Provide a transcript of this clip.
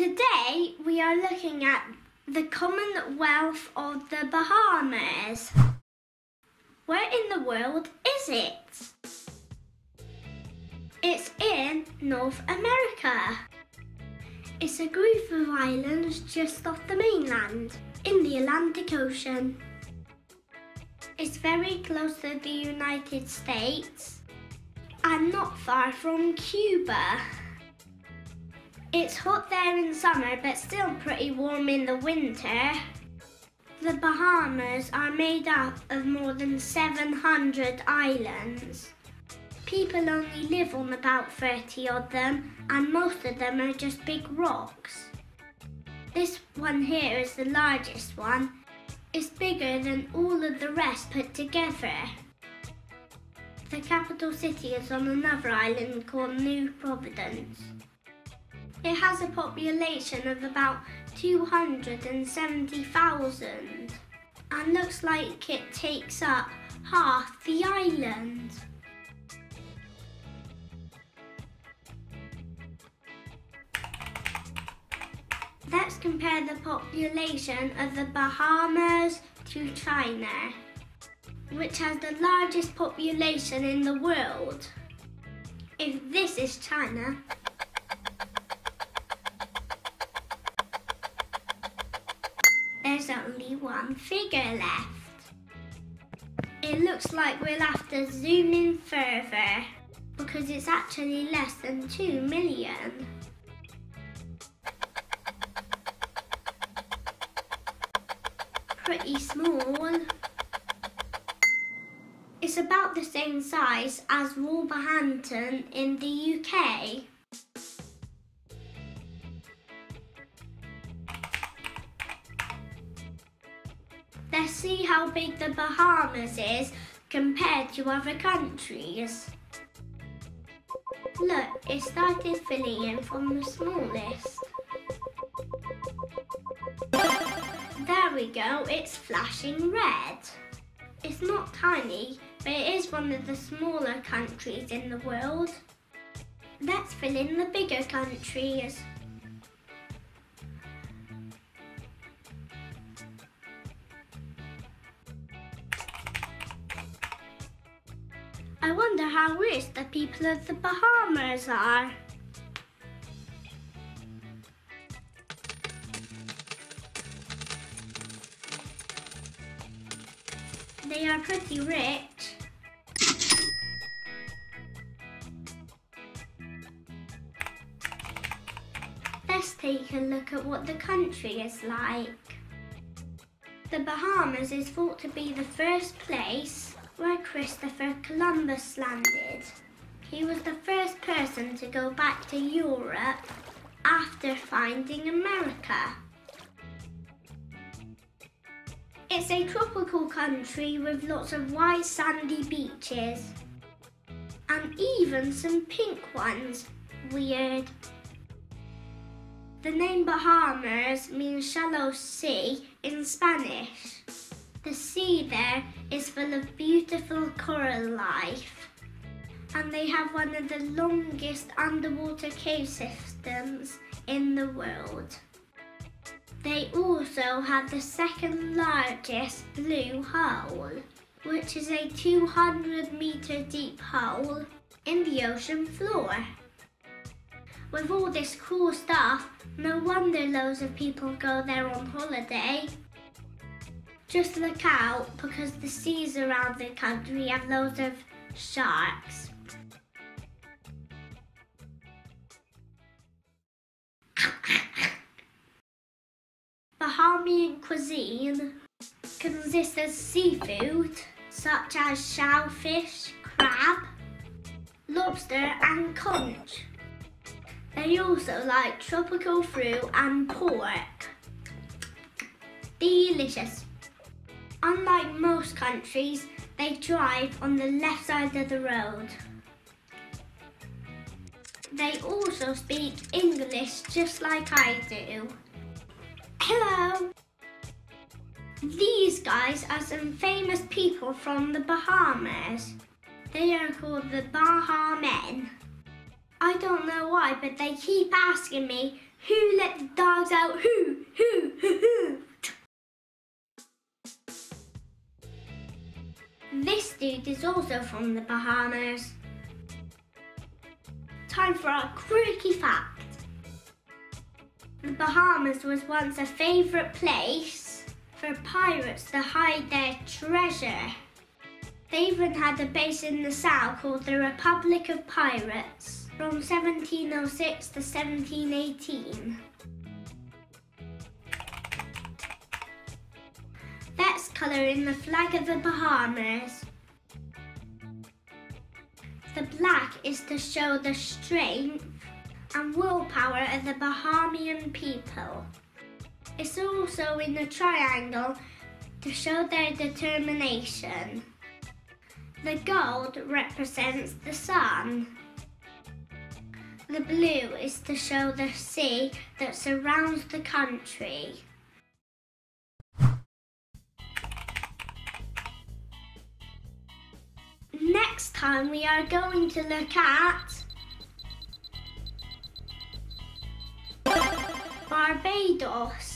Today we are looking at the Commonwealth of the Bahamas. Where in the world is it? It's in North America. It's a group of islands just off the mainland, in the Atlantic Ocean. It's very close to the United States and not far from Cuba. It's hot there in summer, but still pretty warm in the winter. The Bahamas are made up of more than 700 islands. People only live on about 30 of them, and most of them are just big rocks. This one here is the largest one. It's bigger than all of the rest put together. The capital city is on another island called New Providence. It has a population of about 270,000 and looks like it takes up half the island. Let's compare the population of the Bahamas to China, which has the largest population in the world. If this is China, there's only one figure left. It looks like we'll have to zoom in further because it's actually less than 2 million. Pretty small. It's about the same size as Wolverhampton in the UK. Let's see how big the Bahamas is compared to other countries. Look, it started filling in from the smallest. There we go, it's flashing red. It's not tiny, but it is one of the smaller countries in the world. Let's fill in the bigger countries. I wonder how rich the people of the Bahamas are. They are pretty rich. Let's take a look at what the country is like. The Bahamas is thought to be the first place where Christopher Columbus landed. He was the first person to go back to Europe after finding America. It's a tropical country with lots of white sandy beaches and even some pink ones. Weird. The name Bahamas means shallow sea in Spanish. The sea there is full of beautiful coral life, and they have one of the longest underwater cave systems in the world. They also have the second largest blue hole, which is a 200-metre deep hole in the ocean floor. With all this cool stuff, no wonder loads of people go there on holiday. Just look out, because the seas around the country have loads of sharks. Bahamian cuisine consists of seafood such as shellfish, crab, lobster and conch. They also like tropical fruit and pork. Delicious. Unlike most countries, they drive on the left side of the road. They also speak English just like I do. Hello! These guys are some famous people from the Bahamas. They are called the Baha Men. I don't know why, but they keep asking me Who let the dogs out? Who? This dude is also from the Bahamas. Time for our quirky fact. The Bahamas was once a favourite place for pirates to hide their treasure. They even had a base in the south called the Republic of Pirates from 1706 to 1718. Let's colour in the flag of the Bahamas. The black is to show the strength and willpower of the Bahamian people. It's also in the triangle to show their determination. The gold represents the sun. The blue is to show the sea that surrounds the country. Next time we are going to look at Barbados.